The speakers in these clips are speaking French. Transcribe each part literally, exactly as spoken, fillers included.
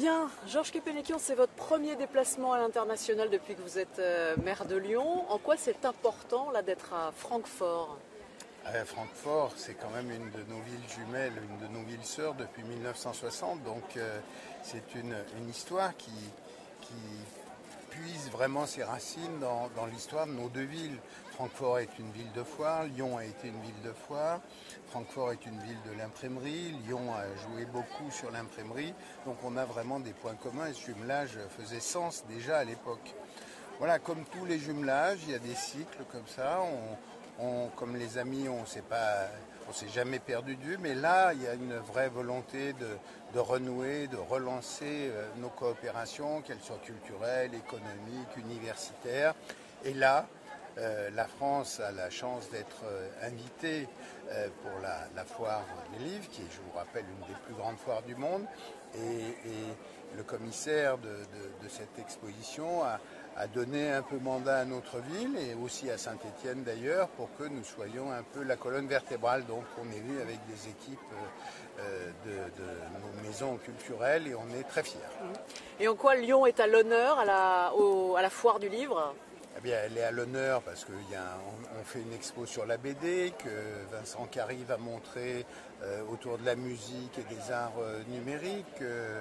Bien, Georges Kepénikian, c'est votre premier déplacement à l'international depuis que vous êtes maire de Lyon. En quoi c'est important là d'être à Francfort? À Francfort, c'est quand même une de nos villes jumelles, une de nos villes sœurs depuis mille neuf cent soixante. Donc euh, c'est une, une histoire qui, qui puise vraiment ses racines dans, dans l'histoire de nos deux villes. Francfort est une ville de foire, Lyon a été une ville de foire, Francfort est une ville de l'imprimerie, Lyon a joué beaucoup sur l'imprimerie, donc on a vraiment des points communs et ce jumelage faisait sens déjà à l'époque. Voilà, comme tous les jumelages, il y a des cycles comme ça, on, on, comme les amis, on ne s'est pas, on s'est jamais perdu de vue, mais là, il y a une vraie volonté de, de renouer, de relancer nos coopérations, qu'elles soient culturelles, économiques, universitaires, et là, Euh, la France a la chance d'être euh, invitée euh, pour la, la foire des livres, qui est, je vous rappelle, une des plus grandes foires du monde. Et, et le commissaire de, de, de cette exposition a, a donné un peu mandat à notre ville, et aussi à Saint-Étienne d'ailleurs, pour que nous soyons un peu la colonne vertébrale. Donc on est venu avec des équipes euh, de, de nos maisons culturelles, et on est très fiers. Et en quoi Lyon est à l'honneur à la, au, à la foire du livre ? Eh bien, elle est à l'honneur parce qu'on on fait une expo sur la B D que Vincent Carrie va montrer euh, autour de la musique et des arts euh, numériques. Euh,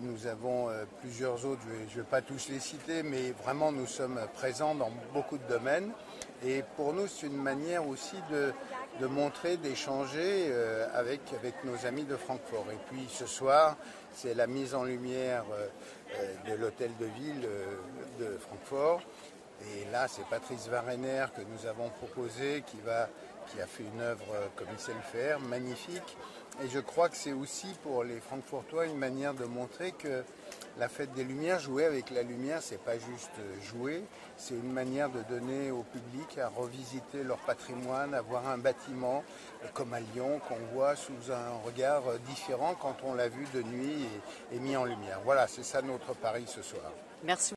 nous avons euh, plusieurs autres, je ne vais pas tous les citer, mais vraiment nous sommes présents dans beaucoup de domaines. Et pour nous, c'est une manière aussi de, de montrer, d'échanger euh, avec, avec nos amis de Francfort. Et puis ce soir, c'est la mise en lumière euh, de l'hôtel de ville euh, de Francfort. Et là, c'est Patrice Varenner que nous avons proposé, qui, va, qui a fait une œuvre, comme il sait le faire, magnifique. Et je crois que c'est aussi pour les Francfortois une manière de montrer que la fête des Lumières, jouer avec la lumière, c'est pas juste jouer, c'est une manière de donner au public à revisiter leur patrimoine, à voir un bâtiment comme à Lyon, qu'on voit sous un regard différent quand on l'a vu de nuit et, et mis en lumière. Voilà, c'est ça notre pari ce soir. Merci.